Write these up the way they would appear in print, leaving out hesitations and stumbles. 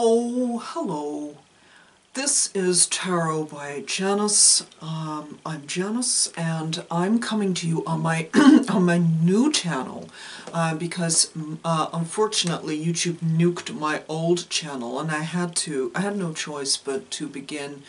Oh, hello. This is Tarot by Janice. I'm Janice, and I'm coming to you on my new channel because unfortunately YouTube nuked my old channel, and I had no choice but to begin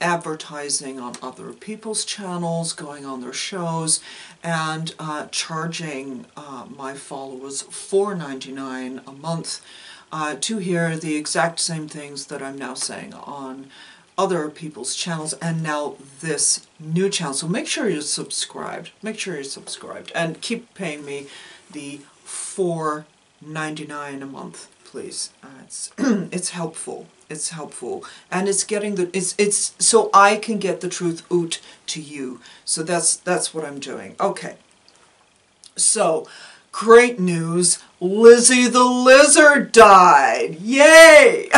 advertising on other people's channels, going on their shows, and charging my followers $4.99 a month to hear the exact same things that I'm now saying on other people's channels, and now this new channel. So make sure you're subscribed. Make sure you're subscribed and keep paying me the $4.99 a month, please. It's helpful. It's helpful, and it's getting the it's so I can get the truth out to you. So that's what I'm doing. Okay. So great news, Lizzie the Lizard died. Yay!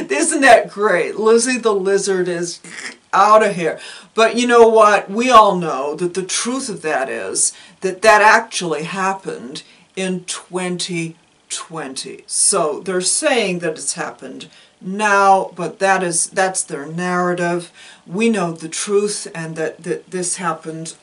Isn't that great? Lizzie the Lizard is out of here. But you know what? We all know that the truth of that is that that actually happened in 2020. So they're saying that it's happened now, but that's their narrative. We know the truth, and that this happened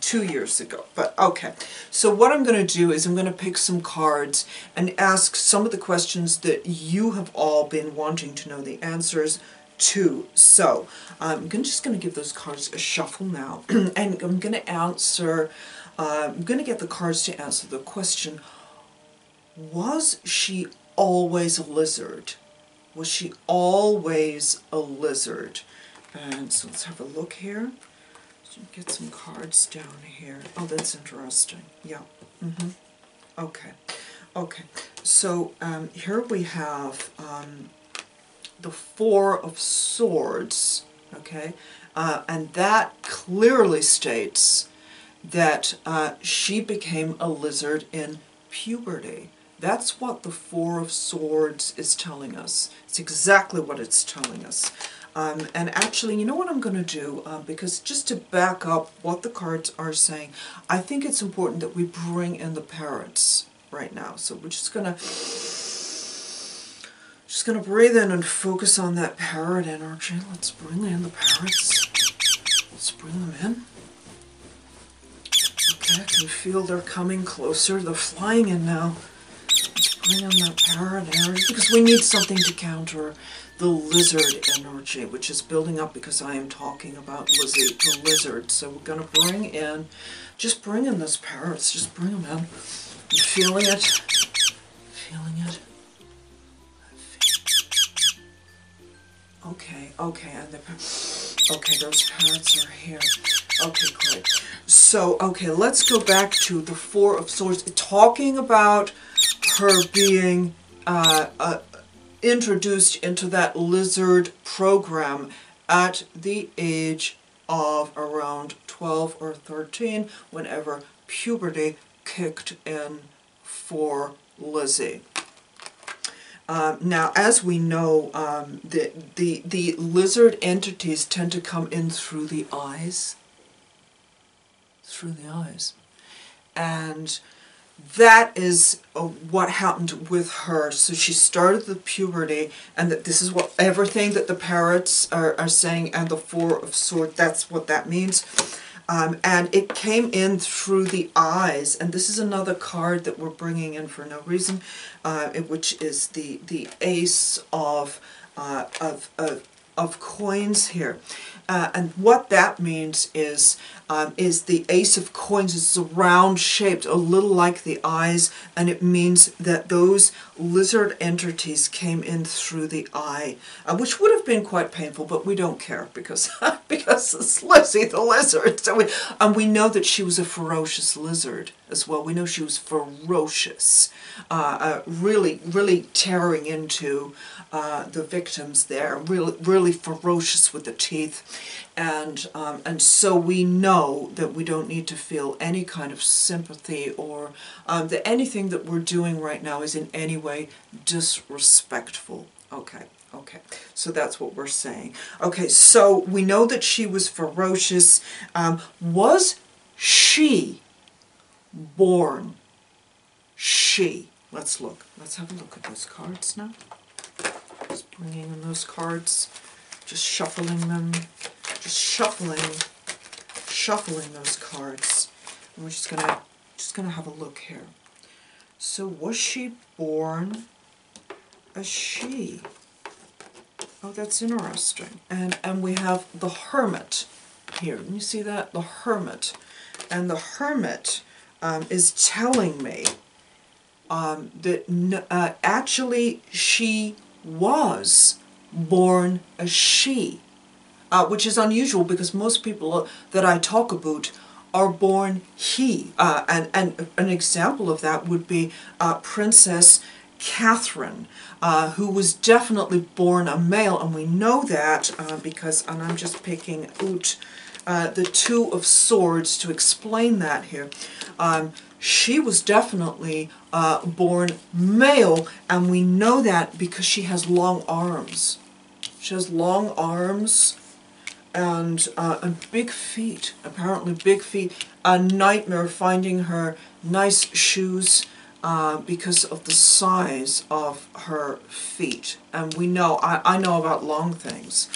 2 years ago. But okay, so what I'm going to do is I'm going to pick some cards and ask some of the questions that you have all been wanting to know the answers to. So I'm just going to give those cards a shuffle now, and I'm going to answer, I'm going to get the cards to answer the question, was she always a lizard? Was she always a lizard? And so let's have a look here. Let's get some cards down here. Oh, that's interesting. Yeah. Mm-hmm. Okay. Okay. So here we have the Four of Swords. Okay. And that clearly states that she became a lizard in puberty. That's what the Four of Swords is telling us. It's exactly what it's telling us. And actually, you know what I'm going to do? Because just to back up what the cards are saying, I think it's important that we bring in the parrots right now. So we're just gonna breathe in and focus on that parrot energy. Let's bring in the parrots. Let's bring them in. Okay, I can feel they're coming closer. They're flying in now. Bring in that parrot energy, because we need something to counter the lizard energy, which is building up because I am talking about Lizzie the Lizard. So we're going to bring in, just bring in those parrots, just bring them in. You're feeling it, feeling it. Okay, okay, and the, okay, those parrots are here. Okay, great. So, okay, let's go back to the Four of Swords, talking about her being introduced into that lizard program at the age of around 12 or 13, whenever puberty kicked in for Lizzie. Now, as we know, the lizard entities tend to come in through the eyes. Through the eyes. And that is what happened with her. So she started the puberty, and that this is what everything that the parrots are saying, and the Four of Swords, that's what that means. And it came in through the eyes, and this is another card that we're bringing in for no reason, which is the Ace of coins here. And what that means is the Ace of Coins is round shaped, a little like the eyes, and it means that those lizard entities came in through the eye, which would have been quite painful, but we don't care because it's Lizzie the Lizard. So we know that she was a ferocious lizard as well. We know she was ferocious, really, really tearing into the victims there, really, really ferocious with the teeth. And so we know that we don't need to feel any kind of sympathy or that anything that we're doing right now is in any way disrespectful. Okay, okay, so that's what we're saying. Okay, so we know that she was ferocious. Was she born? She. Let's look. Let's have a look at those cards now. Just bringing in those cards, just shuffling them, just shuffling those cards. And we're just gonna have a look here. So was she born a she? Oh, that's interesting. And we have the Hermit here. Can you see that? The Hermit. And the Hermit is telling me that actually she was born a she, which is unusual because most people that I talk about are born he. And an example of that would be Princess Catherine, who was definitely born a male, and we know that because, and I'm just picking out the Two of Swords to explain that here. She was definitely born male, and we know that because she has long arms. She has long arms and big feet, apparently big feet. A nightmare finding her nice shoes because of the size of her feet. And we know, I know about long things.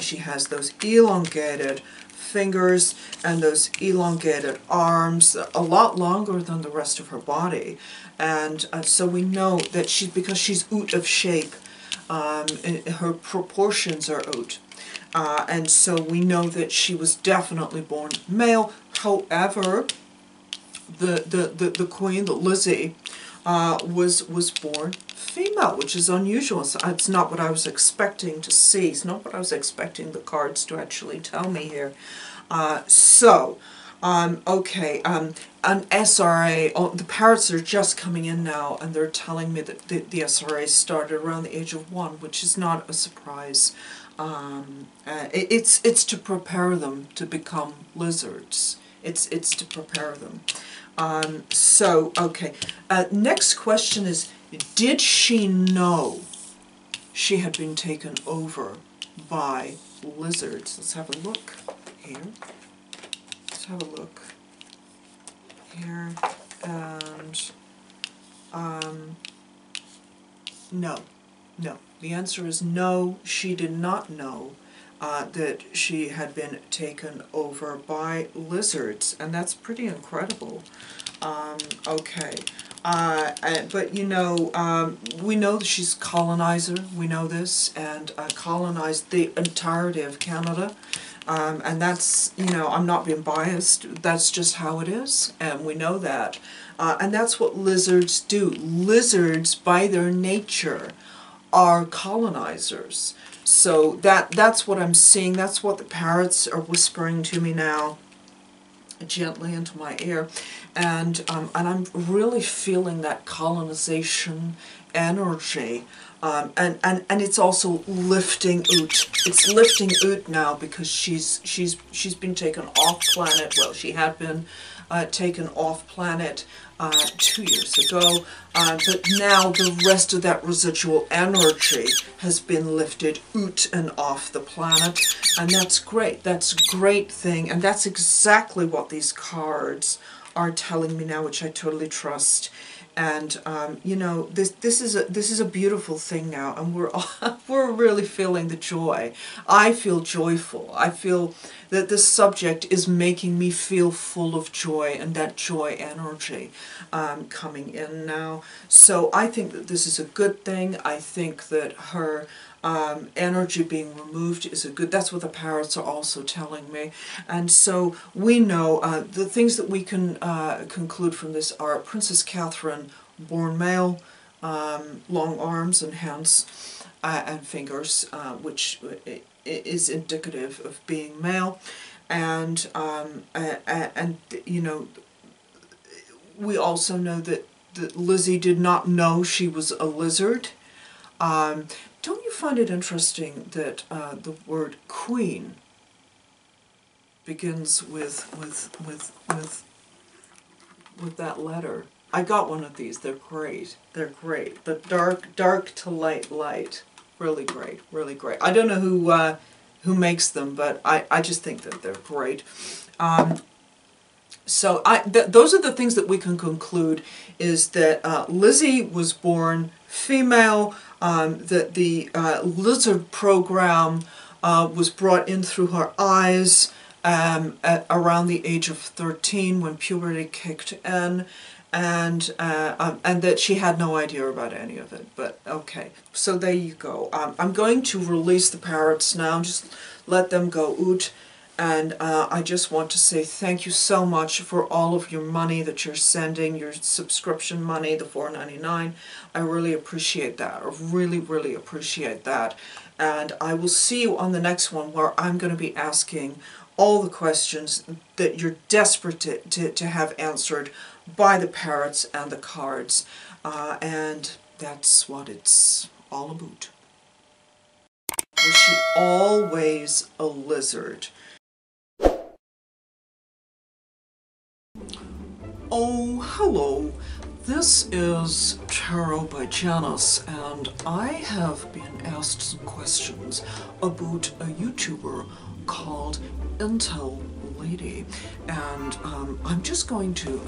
She has those elongated fingers and those elongated arms, a lot longer than the rest of her body, and so we know that she, because she's out of shape, and her proportions are out, and so we know that she was definitely born male. However, the Queen, the Lizzie, was born female, which is unusual. It's not what I was expecting to see. It's not what I was expecting the cards to actually tell me here. An SRA, oh, the parrots are just coming in now, and they're telling me that the SRA started around the age of 1, which is not a surprise. It's to prepare them to become lizards. It's to prepare them. Next question is, did she know she had been taken over by lizards? Let's have a look here. Let's have a look here. And, no. No. The answer is no, she did not know that she had been taken over by lizards, and that's pretty incredible. But you know, we know that she's a colonizer, we know this, and colonized the entirety of Canada, and that's, you know, I'm not being biased, that's just how it is, and we know that. And that's what lizards do. Lizards, by their nature, are colonizers. So that's what I'm seeing. That's what the parrots are whispering to me now, gently into my ear, and I'm really feeling that colonization energy, and it's also lifting out. It's lifting out now because she's been taken off planet. Well, she had been taken off planet 2 years ago, but now the rest of that residual energy has been lifted out and off the planet, and that's great. That's a great thing, and that's exactly what these cards are telling me now, which I totally trust. And you know, this is a beautiful thing now, and we're really feeling the joy. I feel joyful. I feel that this subject is making me feel full of joy, and that joy energy coming in now. So I think that this is a good thing. I think that her energy being removed is a good. That's what the parrots are also telling me, and so we know the things that we can conclude from this are Princess Catherine, born male, long arms and hands and fingers, which is indicative of being male, and you know, we also know that, Lizzie did not know she was a lizard. Don't you find it interesting that the word queen begins with that letter? I got one of these. They're great. They're great. The dark to light. Really great. Really great. I don't know who makes them, but I just think that they're great. So those are the things that we can conclude, is that Lizzie was born female, that the lizard program was brought in through her eyes at around the age of 13 when puberty kicked in, and that she had no idea about any of it. But okay, so there you go. I'm going to release the parrots now, just let them go out. And I just want to say thank you so much for all of your money that you're sending, your subscription money, the $4.99. I really appreciate that. I really, really appreciate that. And I will see you on the next one, where I'm going to be asking all the questions that you're desperate to have answered by the parrots and the cards. And that's what it's all about. Was she always a lizard? Oh, hello. This is Tarot by Janice, and I have been asked some questions about a YouTuber called Intel Lady, and I'm just going to,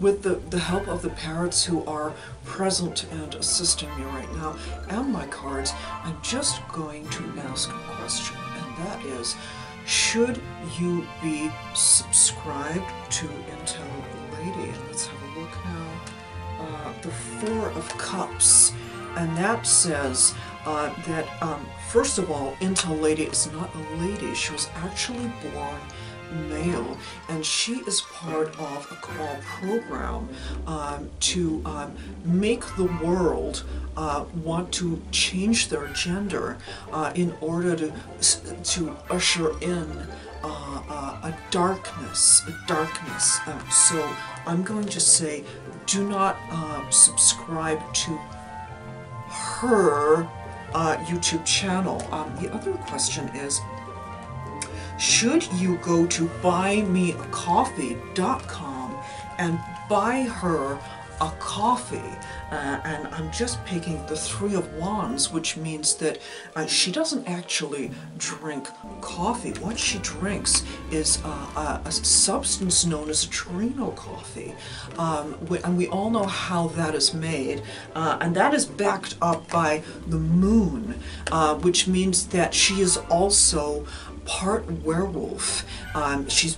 with the help of the parrots who are present and assisting me right now, and my cards, I'm just going to ask a question, and that is, should you be subscribed to Intel Lady? And let's have a look now. The Four of Cups, and that says that first of all, Intel Lady is not a lady. She was actually born male, and she is part of a call program to make the world want to change their gender in order to usher in a darkness. So I'm going to say, do not subscribe to her YouTube channel. The other question is, should you go to buymeacoffee.com and buy her a coffee? And I'm just picking the Three of Wands, which means that she doesn't actually drink coffee. What she drinks is a substance known as adrenal coffee, and we all know how that is made, and that is backed up by the moon, which means that she is also part werewolf. She's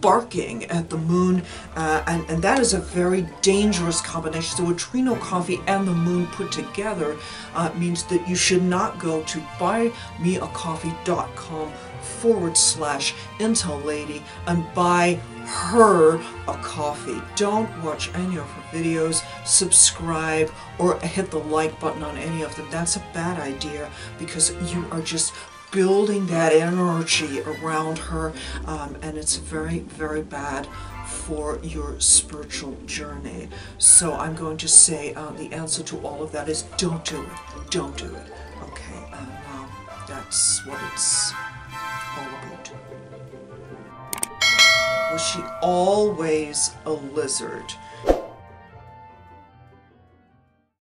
barking at the moon, and that is a very dangerous combination. So adrenal coffee and the moon put together means that you should not go to buymeacoffee.com/Intel Lady and buy her a coffee. Don't watch any of her videos, subscribe, or hit the like button on any of them. That's a bad idea, because you are just building that energy around her, and it's very, very bad for your spiritual journey. So I'm going to say the answer to all of that is don't do it. Don't do it. Okay, and that's what it's all about. Was she always a lizard?